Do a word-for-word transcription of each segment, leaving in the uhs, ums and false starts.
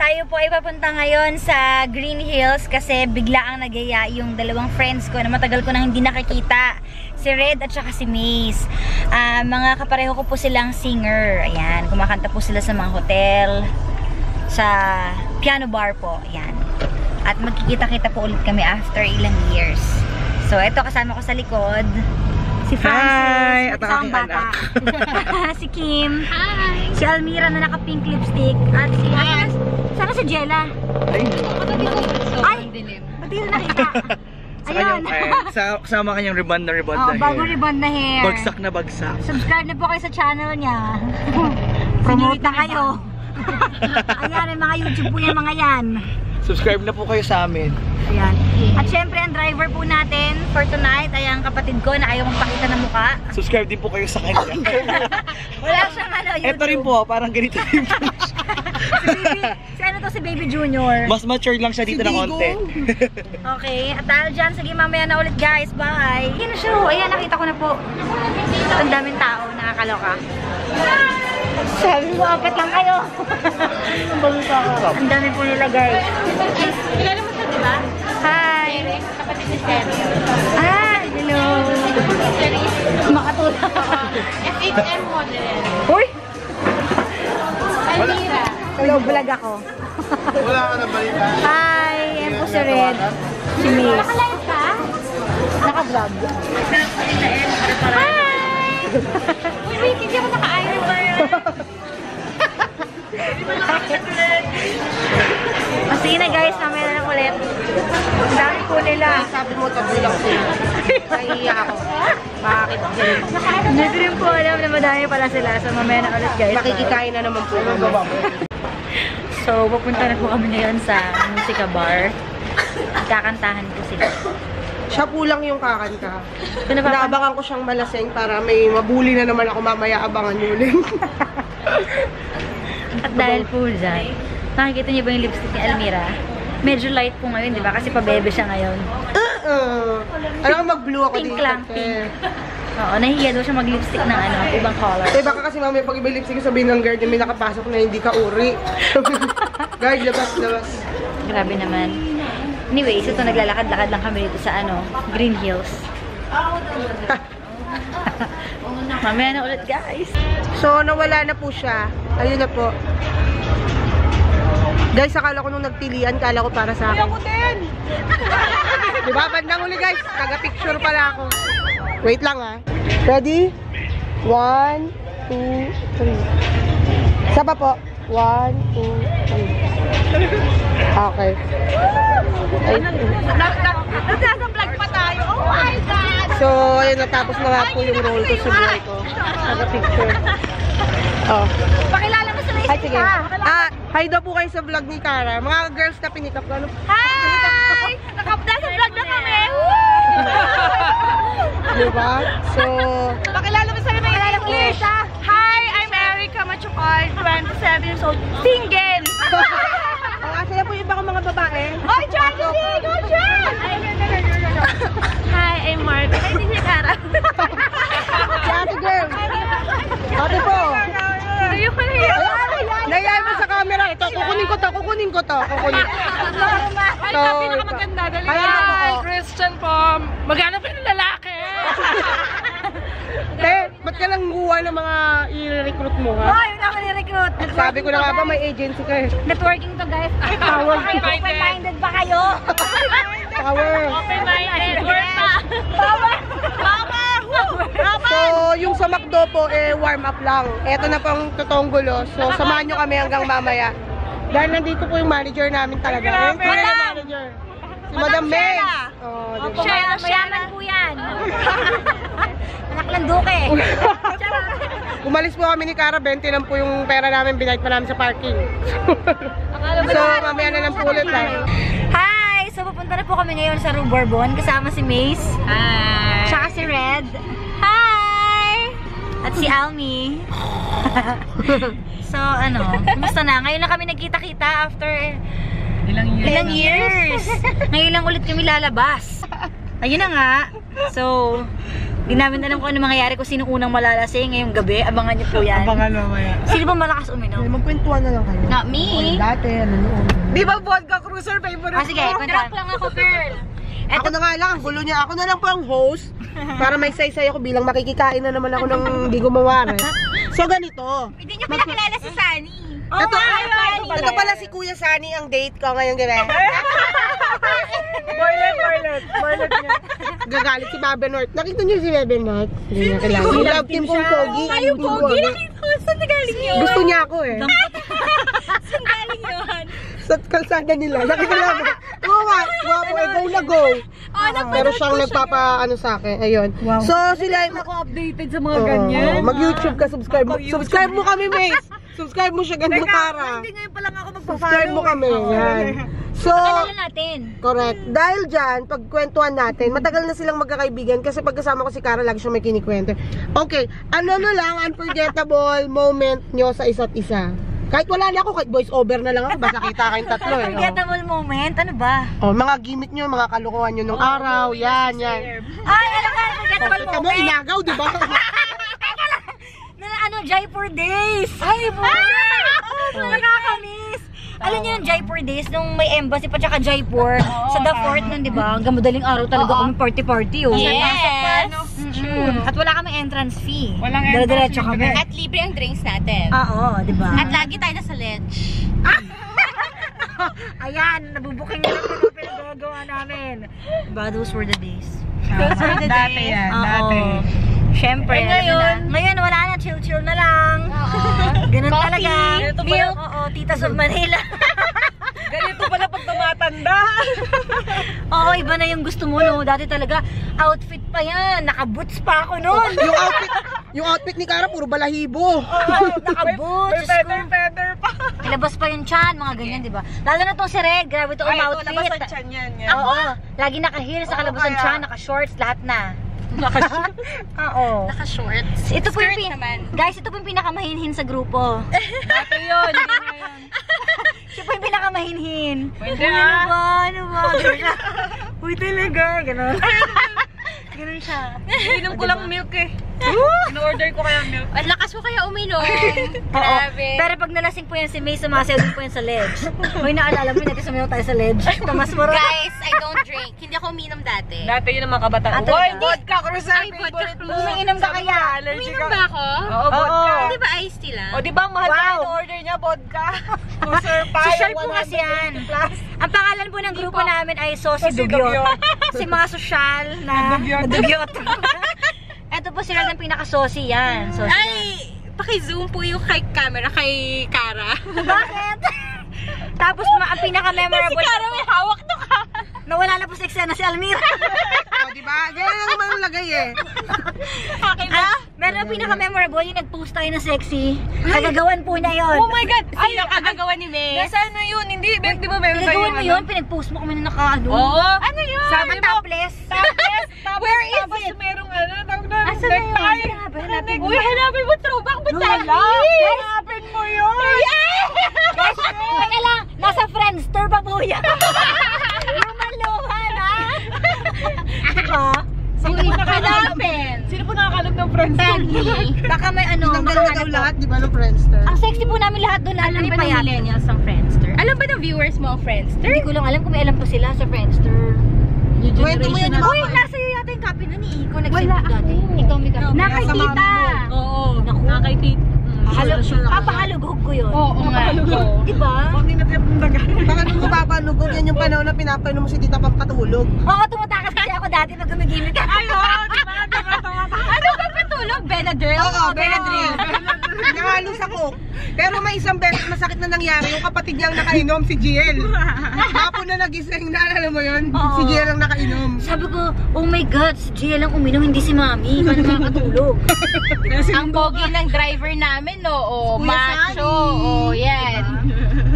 Tayo po ay papunta ngayon sa Green Hills kasi bigla ang nagaya yung dalawang friends ko na matagal ko nang hindi nakikita. Si Red at saka si Mace. Uh, mga kapareho ko po silang singer. Ayan, kumakanta po sila sa mga hotel, sa piano bar po. Ayan. At magkikita-kita po ulit kami after ilang years. So, ito kasama ko sa likod. Si Francis, at ang bata. Si Kim. Hi. Si Almira na naka-pink lipstick. At si Anas. Sana si Jella. Ay, pati na nakita. Ayan. Kasama kanyang riband na riband na hair. Bago riband na hair. Bagsak na bagsak. Subscribe na po kayo sa channel niya. Promote na kayo. Ayan, may mga YouTube po yung mga yan. Subscribe na po kayo sa amin. Ayan. At syempre, ang driver po natin for tonight ay ang kapatid ko na ayaw magpakita ng mukha. Subscribe din po kayo sa kanya. Wala siyang ano, YouTube. Ito rin po, parang ganito rin po. Si baby, si ano to, si Baby Junior. Mas mature lang siya dito si na konti. Okay, at dahil dyan, sige mamaya na ulit guys, bye. Ayan na siya, ayan, nakita ko na po. Ang daming tao, nakakaloka. Sabi mo, apat lang kayo. Ang dami po nila guys. Kilala mo siya, di ba? Hi! Kapatid ni Terry. Ah, hello! Ito po si Terry. Makatulak. F H M model. Uy! Almira. Hello, vlog ako. Wala ka na balita. Hi! Ayan po si Red. Si Mace. Nakalive ka? Naka-vlog. Hi! Uy, wait, hindi ako naka-iron bar. Sige na guys, mamaya na ulit. Ang dami po nila. Sabi mo, tabi lang sila. Nahiya ako. Bakit? Hindi rin po alam na madami pala sila. So mamaya na ulit guys. Makikikain na naman po. So pupunta na po kami ngayon sa musika bar. Kakantahan po sila. Siya po lang yung kakanta. Naabangan ko siyang malasing para may mabuli na naman ako mamaya abangan nyo ulit. At dahil po dyan, nakikita niyo ba yung lipstick ni Almira? Medyo light po ngayon, di ba? Kasi pabebe siya ngayon. Uh-uh. Alam ko mag-blue ako dito. Pink lang, pink. Oo, nahihiya daw siya mag-lipstick ng ano, ibang color. Eh, baka kasi mamaya pag iba lipstick sabihin ng guard yung may nakapasok na hindi ka uri. Guard, labas, labas. Grabe naman. Anyway, ito naglalakad-lakad lang kami dito sa ano, Green Hills. Mamaya na ulit, guys. So, nawala na po siya. Ayun na po. Guys, akala ko nung nagtilian, akala ko para sa akin. Uy, ako din! Diba? Bandang uli, guys. Taga-picture pala ako. Wait lang, ah. Ready? One, two, three. Isa pa po. One, two, three. Okay. Nagsasamblog pa tayo. Oh my God! So, ayun, natapos na nga po yung role ko sa buhay ko. Nag-picture. Oh. Pakilala mo sa may isa. Ah, hi daw po kayo sa vlog ni Tara. Mga girls na pinikap ko. Hi! Nakapda sa vlog na kami. Diba? So, pakilala mo sa may English. Hi, I'm Erika Machucoy, twenty-seven years old. Single! Sila po yung ibang mga babae. Oh, Charlie! Go, Charlie! Hi, I'm Mark. Hi, si Cara. Charlie girl. Ate po. Ayoko na yun. Nayaan mo sa camera. Ito, kukunin ko to, kukunin ko to. Kukunin. Ay, na pinakamaganda. Dali yan. Christian po. Maghanap yung lalaki. Te, ba't ka lang guha ng mga i-recruit mo, ha? Oo, yun ako ni-recruit. Sabi ko na nga ba, may agency ka eh. Networking to, guys. Power. Open-minded ba kayo? Power. Open-minded. Power. Power. So, yung sa McDo po, eh, warm-up lang. Eto na pong totoong gulo. So, samahan nyo kami hanggang mamaya. Dahil nandito po yung manager namin talaga. Grabe. Manager. Si Madam May. Oh, diba? Shela, mayaman po yan. Anak ng duke. Umalis po kami ni Cara, twenty lang po yung pera namin, binayad pa namin sa parking. So, mamaya na lang po ulit. Hi! So, pupunta na po kami ngayon sa Ruborbon, kasama si Mace. Hi! Tsaka si Red. Hi! At si Almi. So, ano, kumusta na? Ngayon na kami nagkita-kita after ilang years. Ilang years. Ngayon lang ulit kami lalabas. Ayun na nga. So, Hindi namin alam kung ano mangyayari, kung sino unang malalasing ngayong gabi. Abangan niyo po yan. Abangan mamaya. Sino ba malakas uminom? Magkwentuhan na lang kayo. Not me. O, dati, ano noon. Di ba vodka cruiser favorite ko? Ah, sige, drop lang ako, girl. Eto, ako na nga lang, ang gulo niya. Ako na lang po ang host. Para may say-say ako bilang makikikain na naman ako ng hindi gumawa. Eh. So ganito. Hindi niyo pinakilala si Sunny. Oh, ito, ito, ito pala si Kuya Sunny ang date ko ngayong gabi. Boylet, boylet. Boylet niya. Gagalit si Bebe North. Nakita niyo si Bebe North? Hindi niya kilala. We love team kong Pogi. Kayo Pogi, nakita ko. Saan nagaling yun? Gusto niya ako eh. Saan galing yun? Sa kalsada nila. Nakita niya ako. Wow, wow, go na go. Pero siyang nagpapaano sa akin. Ayun. So sila yung maka-updated sa mga ganyan. Mag-YouTube ka, subscribe mo. Subscribe mo kami, Mace. Subscribe mo siya ganito para. Hindi ngayon pa lang ako magpa-follow. Subscribe mo kami. Yan. So, natin. Correct. Dahil dyan, pagkwentuhan natin, matagal na silang magkakaibigan kasi pagkasama ko si Cara, lagi siya may kinikwento. Okay, ano na lang, unforgettable moment nyo sa isa't isa. Kahit wala na ako, kahit voice over na lang ako, basta kita kayong tatlo eh. Unforgettable moment, ano ba? Oh, mga gimmick nyo, mga kalukuhan nyo nung oh, araw, oh, yan, yan. Ay, alam ka, unforgettable moment. Kamo, inagaw, di ba? Ano, Jaipur Days. Ay, boy. Oh, nakakamiss. Alam niyo yung Jaipur Days, nung may embassy pa tsaka Jaipur, oh, sa the fort nun, di ba? Hanggang madaling araw talaga oh, kami party-party, oh. Yes! yes. Mm-hmm. At wala kami entrance fee. Walang entrance fee. Kami. At libre ang drinks natin. Ah, oo, di ba? At lagi tayo nasa ledge. Ah! Ayan, nabubuking nyo lang kung ano pinagagawa namin. Diba, those were the days. Those were the days. Dati yan, dati. Siyempre, eh, ngayon, ngayon wala na, chill-chill na lang. Ganun coffee, talaga. Ganito pala, milk. Oo, Titas of Manila. Ganito pala pag tumatanda. Oo, iba na yung gusto mo, no? Dati talaga, outfit pa yan. Nakaboots pa ako noon. yung, outfit, yung outfit ni Cara, puro balahibo. Oo, nakaboots. May feather-feather pa. Labas pa yung chan, mga ganyan, di ba? Lalo na itong si Red, grabe ito ang outfit. Ay, labas ang chan yan. yan. Oo, oo, lagi naka-heels, saka labas ang chan, naka-shorts, lahat na. Naka-shorts? Oo. Naka-shorts. Ito po yung pin... Guys, ito po yung pinakamahinhin sa grupo. Dati yun, hindi na yun. Siya po yung pinakamahinhin. Pwede na. Ano ba? Ano ba? Uy, talaga. Ganun. Ganun siya. Inom ko lang milk eh. In-order ko kaya milk. Ang lakas ko kaya uminom. Grabe. Pero pag nalasing po yan si May, sumasayaw din po yan sa ledge. Uy, naalala mo yun, natin sumayaw tayo sa ledge. Tamas mo rin. Guys, I don't drink. Hindi ako uminom dati. Dati yun ang mga kabataan. Uy, vodka cruiser. Ay, vodka cruiser. Uminom ka kaya? Uminom ba ako? Oo, vodka. Di ba ice tea lang? O, di ba ang mahal na in-order niya, vodka? Cruiser pa. Social po kasi yan. Ang pangalan po ng grupo namin ay Sosi Dugyot. Si mga sosyal na Dugyot. Ito po sila ng pinaka-sosi yan. Sosi ay, yan. Paki-zoom po yung kay camera, kay Cara. Bakit? Tapos ang pinaka-memorable. Si Cara may hawak to ka. Nawala na po sa eksena si Almira. O, oh, diba? Ganyan lang naman ang lagay eh. Okay na? Ah, meron ang pinaka-memorable yung nag-post tayo ng sexy. Kagagawan po niya yun. Oh my God! Ay, yung kagagawan ni May. Nasa ano yun? Hindi, Beb, di ba meron tayo yun? Mo yun? Pinag-post mo kami na naka-ano. Oo. Ano yun? Sama topless. Topless? Where is it? Merong ano, asa na yun? Hanapin, hanapin mo. Uy, hanapin mo. Throwback mo tayo. Hanapin mo yun. Yes! Baka lang, nasa Friendster pa po yan. Lumaluhan, ha? Diba? Sino po nakakalapin? Sino po nakakalap ng Friendster? Baka may ano, makahanap po. Lahat, di ba, ng Friendster? Ang sexy po namin lahat doon. Alam ba ng millennials ang Friendster? Alam ba ng viewers mo ang Friendster? Hindi ko lang alam kung may alam pa sila sa Friendster. New generation na. Uy, nasa yun yata yung copy na ni Iko. Wala ako. Ikaw may copy. Nakaitita. Oo. Nakaitita. Papakalugog ko yun. Oo nga. Diba? Bakit natin yung puntagan? Baka nung mapapanugog, yan yung panahon na pinapainom mo si Tita pang patulog. Oo, tumatakas kasi ako dati pag gumigimik ka. Ay, oo, diba? Ano ba patulog? Benadryl? Oo, Benadryl. Nakalos ako. Pero may isang beses masakit na nangyari, yung kapatid niyang nakainom, si G L. Bapo na nagising na, alam mo yun? Si G L ang nakainom. Sabi ko, oh my God, si G L ang uminom, hindi si Mami. Paano makakatulog? Ang pogi ng driver namin, no? Macho. Oo, yan.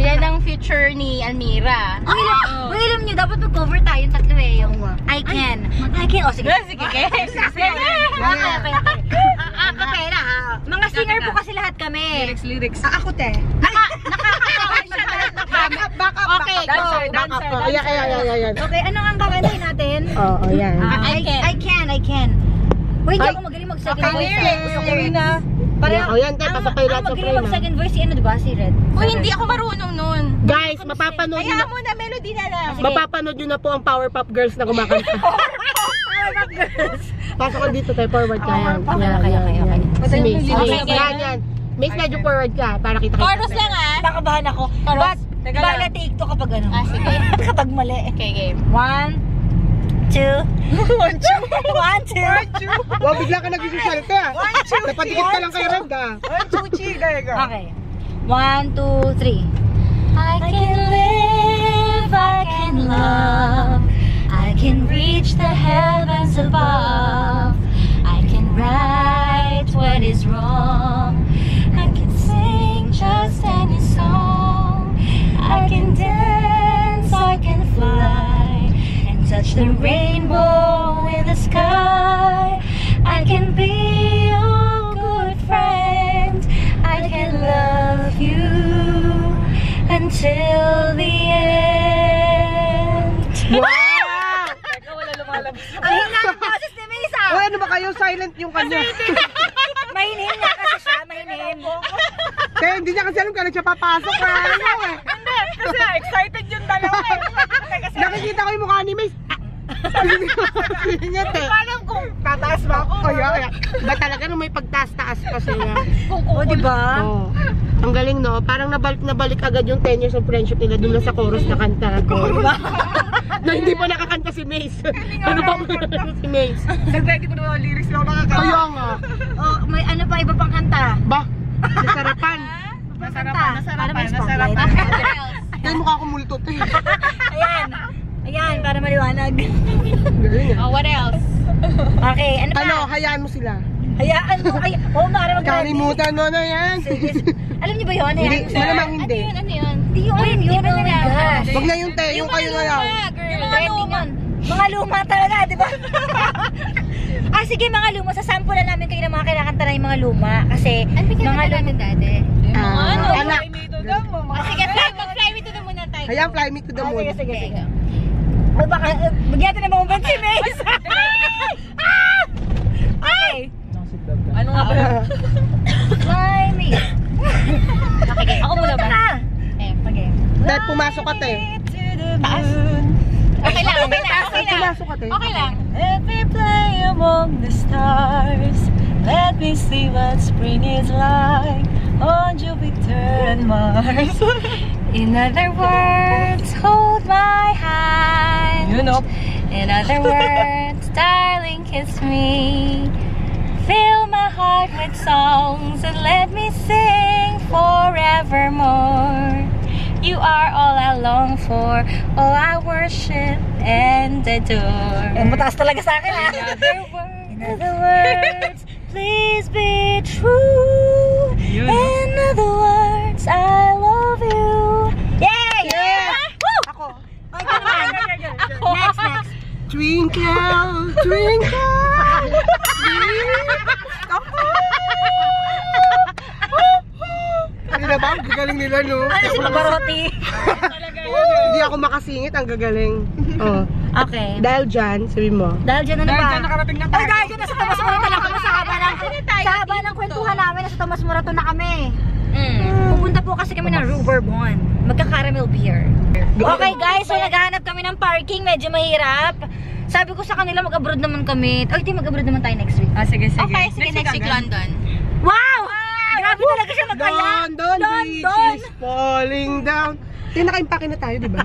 Yan ang future ni Almira. Oh, alam niyo, dapat mag-cover tayo yung tatlo eh. Yung I can. I can. O, sige. Sige, sige. Sige. Acapella, ha? Mga singer po kasi lahat kami. Lyrics, lyrics. Ako, te. Nakakatawa siya. Back up, back up. Dancer, dancer. Ayan, ayan, ayan. Okay, ano ang kakantahin natin? Oo, ayan. I can. I can, I can. Uy, hindi ako magaling mag-second voice. Ay, gusto ko rin ah. Parang, ayan, tayo pasok kayo lahat sa frame. Ang magaling mag-second voice, si ano diba, si Red? Uy, hindi ako marunong nun. Guys, mapapanood nyo na. Kaya muna, melody na lang. Mapapanood nyo na po ang Power Pop Girls na kumakanta. Power Pop Girls. Pasok ko dito tayo, forward ka yan. Kaya, kaya, kaya. Si Mace. Yan, yan. Mace, medyo forward ka, para kita-kita. Chorus lang ah. Nakabahan ako. But, diba na take to kapag ano? Ah, sige. Kapag mali. Okay, game. One. Two. One, two. One, two. One, two. Wow, bigla ka nag-isusyalte ah. One, two, three. Napatikit ka lang kay Red ah. One, two, three. Okay. One, two, three. I can live, I can love. I can reach the heavens above. I can right what is wrong. I can sing just any song. I can dance, I can fly. Touch the rainbow in the sky. I can be your good friend. I can love you until the end. Wow! Teka, wala lumalabas. Ang hina ng boses ni Misa! O, ano ba kayo? Silent yung kanya. Mahinhin niya kasi siya. Mahinhin. Kaya hindi niya kasi alam kung ano siya papasok. Ano eh? Hindi. Kasi excited yung dalawa eh. Nakikita ko yung mukha ni Mace. Hindi ko alam kung tataas ba ako. Kaya, kaya. Ba talaga nung may pagtaas-taas pa siya. Oo, diba? Ang galing, no? Parang nabalik agad yung ten years of friendship nila dun na sa chorus na kanta. Na hindi pa nakakanta si Mace. Ano ba nakakanta si Mace? Nag-ready ko naman ang lyrics na ako nakakanta. Kaya nga. May ano pa, iba pang kanta? Ba? Nasarapan. Nasarapan, nasarapan, nasarapan. Kaya mukha akong multot eh. Ayan. Ayan, para maliwanag. Oh, what else? Okay, ano ba? Ano, hayaan mo sila. Hayaan mo? Oo, maaari mag-ready. Kalimutan mo na yan. Alam niyo ba yun? Malamang hindi. Ano yun? Ano yun? Hindi yun. Hindi yun. Oh my gosh. Huwag na yung tayo. Yung kayo na lang. Yung mga luma. Mga luma talaga, di ba? Ah, sige mga luma. Sasample na namin kayo ng mga kinakanta na yung mga luma. Kasi, mga luma dati. Ano? Anak. Sige, mag-fly me to the moon na tayo. Hayaan, fly me to the moon. Sige, sige, sige. Bagyan natin na makumpad si Mace. Okay. Ano nga ba? Fly me. Okay, ako muna ba? Eh, pag-e. Dahil pumasok ka tayo. Taas. Okay lang, okay lang, okay lang. Pumasok ka tayo. Okay lang. Let me play among the stars. Let me see what spring is like on Jupiter and Mars. In other words, hold my hand. You know. In other words, darling, kiss me. Fill my heart with songs and let me sing forevermore. You are all I long for, all I worship and adore. Ang mataas talaga sa akin. In other words, in other words, please be true. In other words, I love you. Yay! Yeah! Ako. Ako. Next, next. Twinkle, twinkle. Ako. Ano na ba? Ang gagaling nila, no? Ano si Paparoti? Hindi ako makasingit. Ang gagaling. Oo. Okay. Dahil dyan, sabi mo. Dahil dyan, ano ba? Dahil dyan, nakarating na tayo. Ay, dahil dyan, nasa Tomas Morato na kami. Sa haba ng, sa haba ng kwentuhan namin, nasa Tomas Morato na kami. Pupunta po kasi kami ng Ruborbon. Magka-caramel beer. Okay guys, so naghahanap kami ng parking. Medyo mahirap. Sabi ko sa kanila, mag-abroad naman kami. Ay, di, mag-abroad naman tayo next week. Ah, sige, sige. Okay, sige, next week, London. Wow! Grabe talaga siya magkaya. London, bridge is falling down. Kaya nakaimpake na tayo, diba?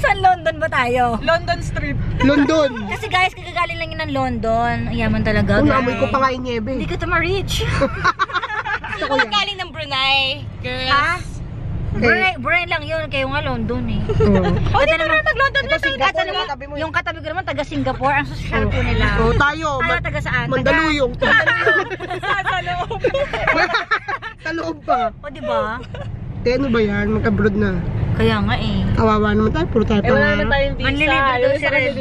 Saan London ba tayo? London Strip. London! Kasi guys, kagagaling lang yun ng London. Ayaman talaga. Unamoy ko pa nga yung niebe. Hindi ko ito ma-reach. Gusto ko galing ng Brunei, girls. Ha? Brunei lang yun. Kayo nga London eh. O, di naman nag-London na tayo. Yung katabi ko naman, taga Singapore. Ang social po nila. O, tayo. Tayo, taga saan? Mandaluyong. Sa loob. Sa loob pa. O, diba? Te, ano ba yan? Magka-abroad na. Kaya nga eh. Kawawa naman tayo. Puro tayo pa. Eh, wala na tayong visa. Manlilibre daw si Red.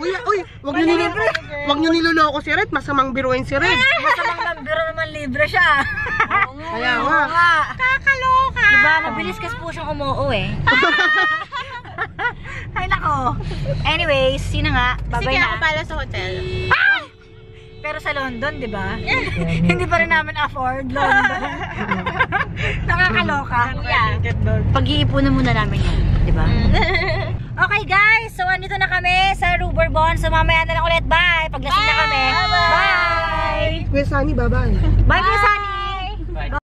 Uy, uy, wag nyo nilolo. Wag nyo nilolo ako si Red. Masamang biruin si Red. Masamang mambiro naman libre siya. Kaya nga. Kakaloka. Diba, mabilis kasi po siyang umuo eh. Ay, nako. Anyways, yun na nga. Babay na. Sige, ako pala sa hotel. Ah! Pero sa London, di ba? Hindi pa rin namin afford London. Nakakaloka. Yeah. Pag-iipunan muna namin yun, di ba? Okay guys, so andito na kami sa Ruborbon. So mamaya na lang ulit. Bye! Paglasing na kami. Bye! Bye! Kuya Sunny, bye-bye. Bye, Kuya Sunny! Bye!